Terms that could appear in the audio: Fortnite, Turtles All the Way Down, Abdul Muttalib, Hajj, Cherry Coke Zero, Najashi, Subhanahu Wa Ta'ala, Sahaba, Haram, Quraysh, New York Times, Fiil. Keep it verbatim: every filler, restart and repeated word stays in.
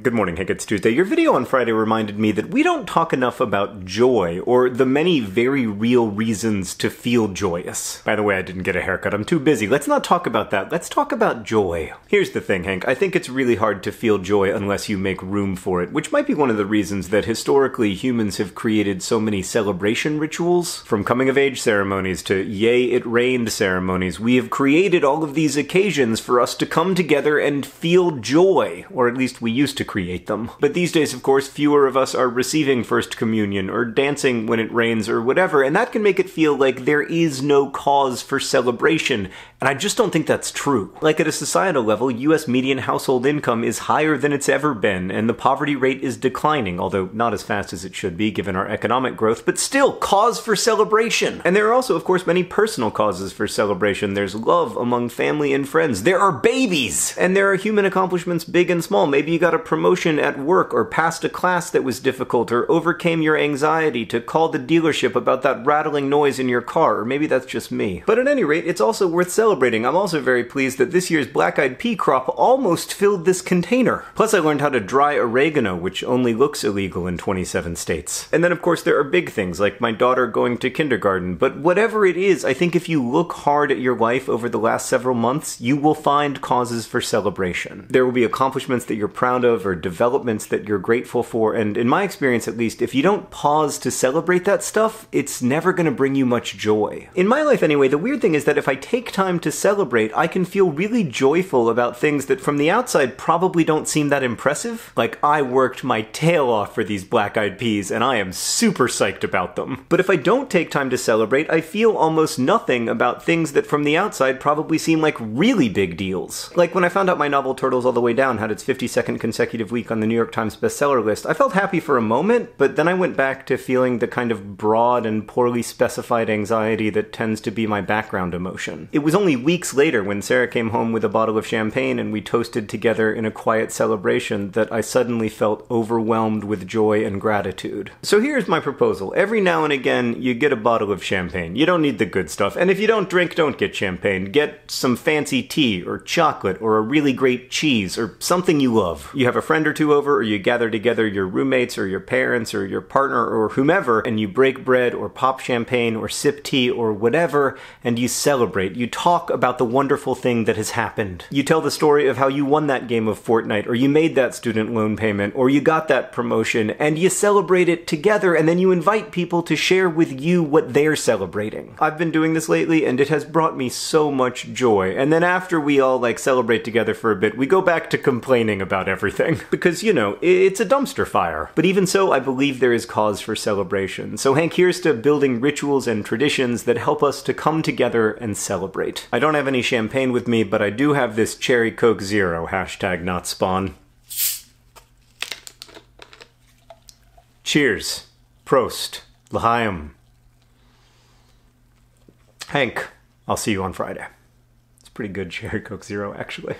Good morning, Hank. It's Tuesday. Your video on Friday reminded me that we don't talk enough about joy, or the many very real reasons to feel joyous. By the way, I didn't get a haircut. I'm too busy. Let's not talk about that. Let's talk about joy. Here's the thing, Hank. I think it's really hard to feel joy unless you make room for it, which might be one of the reasons that historically humans have created so many celebration rituals. From coming-of-age ceremonies to yay it rained ceremonies, we have created all of these occasions for us to come together and feel joy, or at least we used to create them. But these days, of course, fewer of us are receiving First Communion or dancing when it rains or whatever, and that can make it feel like there is no cause for celebration, and I just don't think that's true. Like, at a societal level, U S median household income is higher than it's ever been, and the poverty rate is declining, although not as fast as it should be given our economic growth, but still cause for celebration. And there are also, of course, many personal causes for celebration. There's love among family and friends. There are babies! And there are human accomplishments big and small. Maybe you got a promotion Promotion at work, or passed a class that was difficult, or overcame your anxiety to call the dealership about that rattling noise in your car, or maybe that's just me. But at any rate, it's also worth celebrating. I'm also very pleased that this year's black-eyed pea crop almost filled this container. Plus, I learned how to dry oregano, which only looks illegal in twenty-seven states. And then, of course, there are big things, like my daughter going to kindergarten. But whatever it is, I think if you look hard at your life over the last several months, you will find causes for celebration. There will be accomplishments that you're proud of, or developments that you're grateful for, and in my experience at least, if you don't pause to celebrate that stuff, it's never going to bring you much joy. In my life anyway, the weird thing is that if I take time to celebrate, I can feel really joyful about things that from the outside probably don't seem that impressive. Like, I worked my tail off for these black-eyed peas, and I am super psyched about them. But if I don't take time to celebrate, I feel almost nothing about things that from the outside probably seem like really big deals. Like when I found out my novel Turtles All the Way Down had its fifty-second consecutive week on the New York Times bestseller list, I felt happy for a moment, but then I went back to feeling the kind of broad and poorly specified anxiety that tends to be my background emotion. It was only weeks later, when Sarah came home with a bottle of champagne and we toasted together in a quiet celebration, that I suddenly felt overwhelmed with joy and gratitude. So here's my proposal. Every now and again, you get a bottle of champagne. You don't need the good stuff, and if you don't drink, don't get champagne. Get some fancy tea, or chocolate, or a really great cheese, or something you love. You have a friend friend or two over, or you gather together your roommates or your parents or your partner or whomever, and you break bread or pop champagne or sip tea or whatever, and you celebrate. You talk about the wonderful thing that has happened. You tell the story of how you won that game of Fortnite, or you made that student loan payment, or you got that promotion, and you celebrate it together, and then you invite people to share with you what they're celebrating. I've been doing this lately, and it has brought me so much joy. And then after we all, like, celebrate together for a bit, we go back to complaining about everything. Because, you know, it's a dumpster fire. But even so, I believe there is cause for celebration. So Hank, here's to building rituals and traditions that help us to come together and celebrate. I don't have any champagne with me, but I do have this Cherry Coke Zero, hashtag not spawn. Cheers. Prost. L'chaim. Hank, I'll see you on Friday. It's pretty good Cherry Coke Zero, actually.